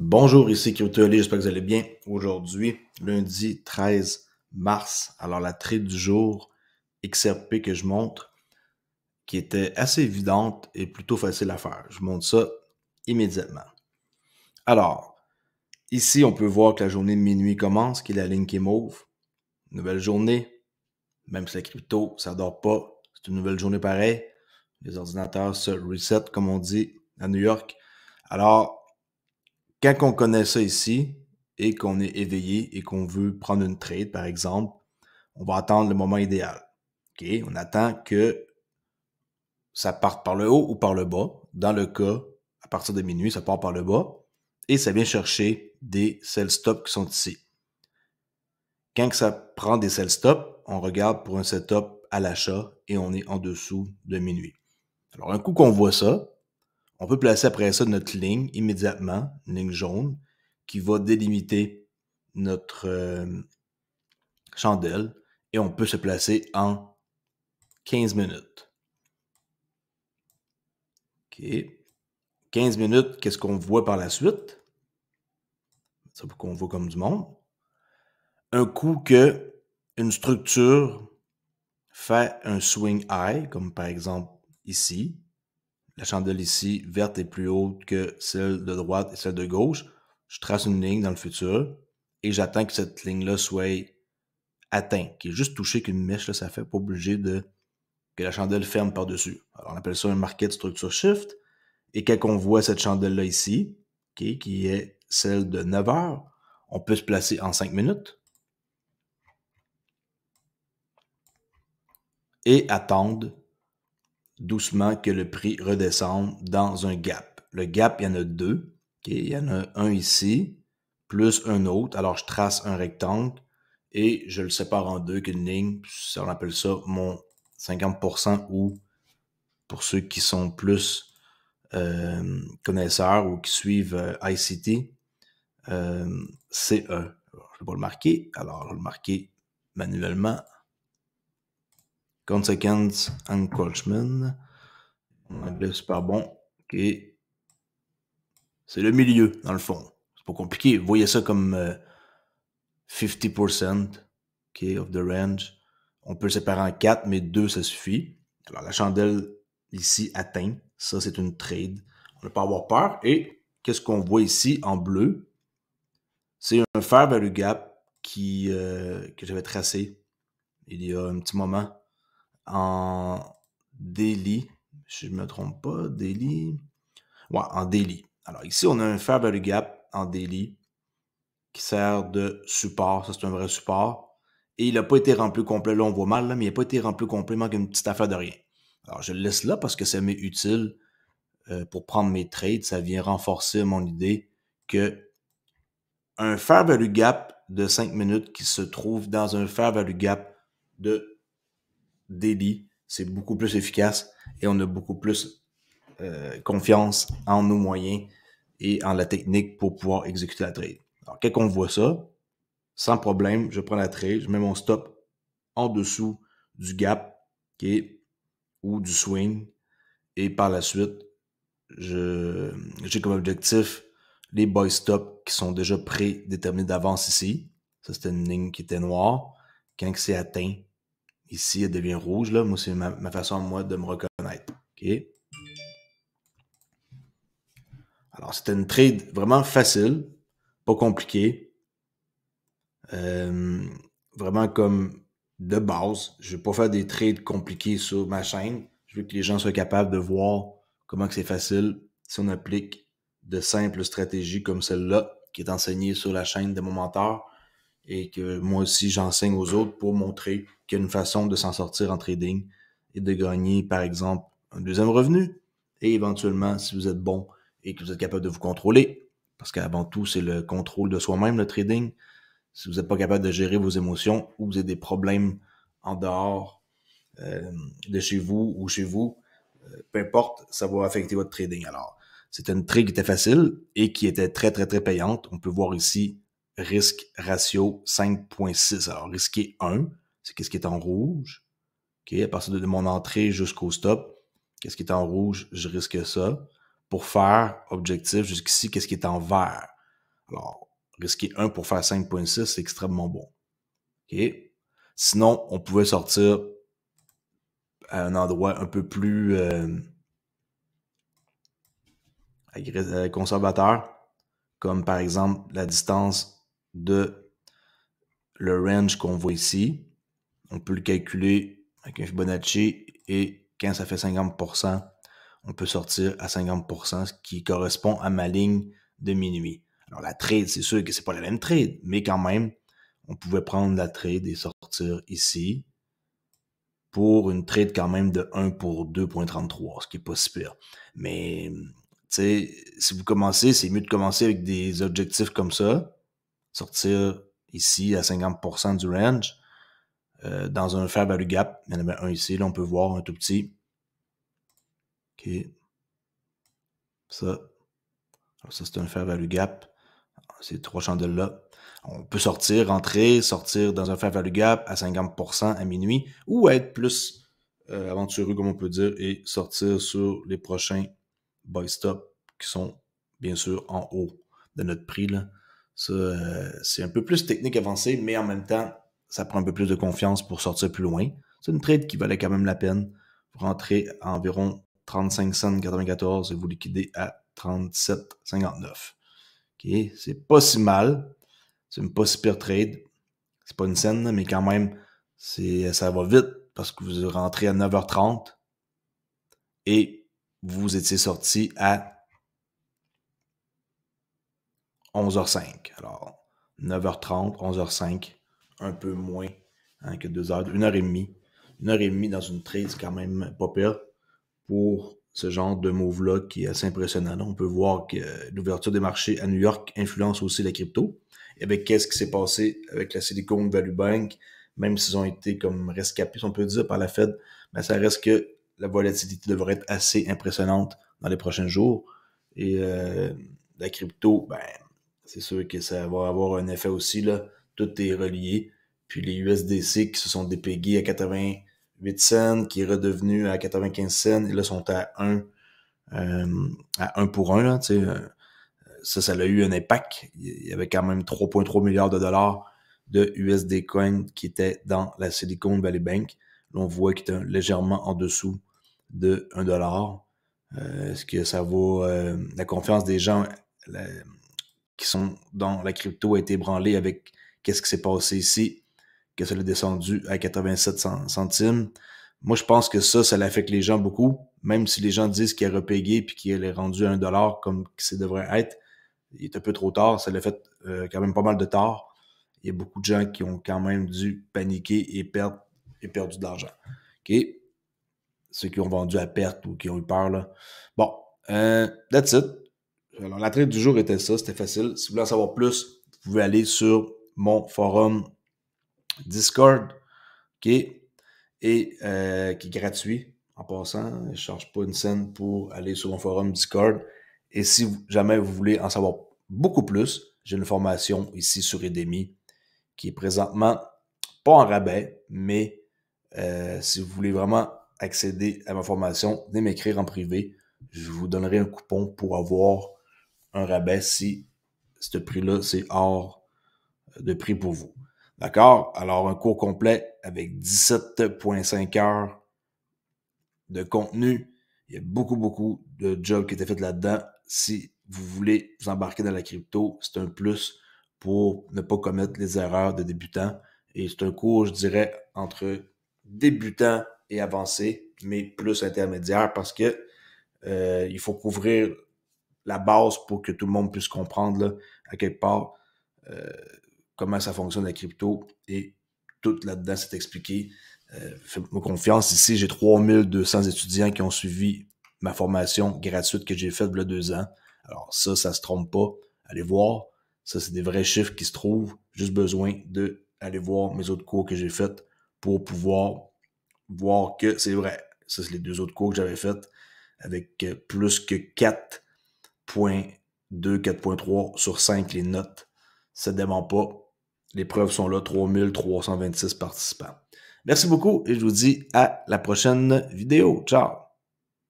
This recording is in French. Bonjour, ici Crypto Oli, j'espère que vous allez bien. Aujourd'hui, lundi 13 mars, alors la trade du jour XRP que je montre, qui était assez évidente et plutôt facile à faire. Je montre ça immédiatement. Alors, ici, on peut voir que la journée de minuit commence, qui est la ligne qui est mauve. Nouvelle journée, même si la crypto, ça ne dort pas, c'est une nouvelle journée pareille. Les ordinateurs se reset, comme on dit, à New York. Alors, quand on connaît ça ici et qu'on est éveillé et qu'on veut prendre une trade, par exemple, on va attendre le moment idéal. Okay? On attend que ça parte par le haut ou par le bas. Dans le cas, à partir de minuit, ça part par le bas et ça vient chercher des sell stops qui sont ici. Quand ça prend des sell stops, on regarde pour un setup à l'achat et on est en dessous de minuit. Alors, un coup qu'on voit ça, on peut placer après ça notre ligne immédiatement, une ligne jaune, qui va délimiter notre chandelle et on peut se placer en 15 minutes. OK. 15 minutes, qu'est-ce qu'on voit par la suite? C'est pour qu'on voit comme du monde. Un coup que une structure fait un swing high, comme par exemple ici. La chandelle ici, verte, est plus haute que celle de droite et celle de gauche. Je trace une ligne dans le futur et j'attends que cette ligne-là soit atteinte, qui est juste touchée qu'une mèche, là, ça fait pas obligé de que la chandelle ferme par-dessus. Alors, on appelle ça un market structure shift. Et quand on voit cette chandelle-là ici, okay, qui est celle de 9 heures, on peut se placer en 5 minutes et attendre doucement que le prix redescende dans un gap. Le gap, il y en a deux. Okay? Il y en a un ici, plus un autre. Alors, je trace un rectangle et je le sépare en deux qu'une ligne. On appelle ça mon 50% ou pour ceux qui sont plus connaisseurs ou qui suivent ICT, CE. Alors, je ne vais pas le marquer. Alors, je vais le marquer manuellement. Consequence encroachment. En anglais, super bon. OK. C'est le milieu, dans le fond. C'est pas compliqué. Vous voyez ça comme 50% okay, of the range. On peut le séparer en 4, mais 2, ça suffit. Alors, la chandelle ici atteint. Ça, c'est une trade. On ne peut pas avoir peur. Et qu'est-ce qu'on voit ici en bleu? C'est un fair value gap qui, que j'avais tracé il y a un petit moment. En daily, si je ne me trompe pas, daily. Ouais, en daily. Alors ici, on a un fair value gap en daily qui sert de support. Ça, c'est un vrai support. Et il n'a pas été rempli complet. Là, on voit mal, là, mais il n'a pas été rempli complet. Il manque une petite affaire de rien. Alors, je le laisse là parce que ça m'est utile pour prendre mes trades. Ça vient renforcer mon idée que un fair value gap de 5 minutes qui se trouve dans un fair value gap de daily, c'est beaucoup plus efficace et on a beaucoup plus confiance en nos moyens et en la technique pour pouvoir exécuter la trade. Alors, quand on voit ça, sans problème, je prends la trade, je mets mon stop en dessous du gap okay, ou du swing et par la suite, j'ai comme objectif les buy stops qui sont déjà prédéterminés d'avance ici. Ça, c'était une ligne qui était noire. Quand c'est atteint, ici, elle devient rouge. Là. Moi, c'est ma façon, moi, de me reconnaître. Okay? Alors, c'était une trade vraiment facile, pas compliquée. Vraiment comme de base. Je ne vais pas faire des trades compliqués sur ma chaîne. Je veux que les gens soient capables de voir comment c'est facile si on applique de simples stratégies comme celle-là qui est enseignée sur la chaîne de mon mentor et que moi aussi, j'enseigne aux autres pour montrer qu'il y a une façon de s'en sortir en trading et de gagner, par exemple, un deuxième revenu. Et éventuellement, si vous êtes bon et que vous êtes capable de vous contrôler, parce qu'avant tout, c'est le contrôle de soi-même, le trading. Si vous n'êtes pas capable de gérer vos émotions ou vous avez des problèmes en dehors de chez vous ou chez vous, peu importe, ça va affecter votre trading. Alors, c'était une trade qui était facile et qui était très, très, très payante. On peut voir ici risque ratio 5.6. Alors, risqué 1. C'est qu'est-ce qui est en rouge. Okay, à partir de mon entrée jusqu'au stop, qu'est-ce qui est en rouge, je risque ça. Pour faire objectif jusqu'ici, qu'est-ce qui est en vert. Alors, risquer 1 pour faire 5.6, c'est extrêmement bon. Okay. Sinon, on pouvait sortir à un endroit un peu plus conservateur, comme par exemple la distance de le range qu'on voit ici. On peut le calculer avec un Fibonacci et quand ça fait 50%, on peut sortir à 50%, ce qui correspond à ma ligne de minuit. Alors la trade, c'est sûr que c'est pas la même trade, mais quand même, on pouvait prendre la trade et sortir ici pour une trade quand même de 1 pour 2.33, ce qui est pas si pire. Mais t'sais, si vous commencez, c'est mieux de commencer avec des objectifs comme ça, sortir ici à 50% du range, dans un fair value gap. Il y en avait un ici, là on peut voir un tout petit. OK. Ça. Alors ça, c'est un fair value gap. Ces trois chandelles-là. On peut sortir, rentrer, sortir dans un fair value gap à 50% à minuit ou être plus aventureux, comme on peut dire, et sortir sur les prochains buy stop qui sont bien sûr en haut de notre prix. Là. Ça, c'est un peu plus technique avancée, mais en même temps, ça prend un peu plus de confiance pour sortir plus loin. C'est une trade qui valait quand même la peine. Vous rentrez à environ 35,94 et vous liquidez à 37,59. Okay, c'est pas si mal. C'est une pas si pire trade. C'est pas une scène, mais quand même, ça va vite parce que vous rentrez à 9h30 et vous étiez sorti à 11h05. Alors, 9h30, 11h05, un peu moins hein, que 2h, 1h30. 1h30 dans une trade, c'est quand même pas pire pour ce genre de move-là qui est assez impressionnant. On peut voir que l'ouverture des marchés à New York influence aussi la crypto. Et avec qu'est-ce qui s'est passé avec la Silicon Valley Bank, même s'ils ont été comme rescapés, on peut dire, par la Fed, mais ça reste que la volatilité devrait être assez impressionnante dans les prochains jours. Et la crypto, ben, c'est sûr que ça va avoir un effet aussi, là. Tout est relié. Puis les USDC qui se sont dépégués à 88 cents, qui est redevenu à 95 cents, et là, sont à 1 pour 1, là, tu sais, ça a eu un impact. Il y avait quand même 3,3 milliards de dollars de USD coin qui étaient dans la Silicon Valley Bank. Là, on voit qu'il est légèrement en dessous de 1 dollar. Est-ce que ça vaut la confiance des gens qui sont dans la crypto a été ébranlée avec qu'est-ce qui s'est passé ici? Que ça l'a descendu à 87 centimes. Moi, je pense que ça l'affecte les gens beaucoup, même si les gens disent qu'il est repégué puis qu'il est rendu à 1 dollar comme ça devrait être. Il est un peu trop tard, ça l'a fait quand même pas mal de tard. Il y a beaucoup de gens qui ont quand même dû paniquer et perdu de l'argent. Okay? Ceux qui ont vendu à perte ou qui ont eu peur, là. Bon, that's it. Alors, la trade du jour était ça, c'était facile. Si vous voulez en savoir plus, vous pouvez aller sur mon forum Discord, okay, et qui est gratuit en passant. Je ne charge pas une scène pour aller sur mon forum Discord. Et si jamais vous voulez en savoir beaucoup plus, j'ai une formation ici sur Udemy qui est présentement pas en rabais, mais si vous voulez vraiment accéder à ma formation, venez m'écrire en privé. Je vous donnerai un coupon pour avoir un rabais si ce prix-là, c'est hors de prix pour vous. D'accord? Alors, un cours complet avec 17,5 heures de contenu. Il y a beaucoup, beaucoup de jobs qui étaient faits là-dedans. Si vous voulez vous embarquer dans la crypto, c'est un plus pour ne pas commettre les erreurs de débutants. Et c'est un cours, je dirais, entre débutant et avancé, mais plus intermédiaire parce que il faut couvrir la base pour que tout le monde puisse comprendre là, à quelque part comment ça fonctionne la crypto et tout là-dedans, c'est expliqué. Faites-moi confiance. Ici, j'ai 3200 étudiants qui ont suivi ma formation gratuite que j'ai faite il y a 2 ans. Alors ça se trompe pas. Allez voir. Ça, c'est des vrais chiffres qui se trouvent. Juste besoin d'aller voir mes autres cours que j'ai faits pour pouvoir voir que c'est vrai. Ça, c'est les 2 autres cours que j'avais faits avec plus que 4.2, 4.3 sur 5 les notes. Ça ne dément pas. Les preuves sont là, 3326 participants. Merci beaucoup et je vous dis à la prochaine vidéo. Ciao!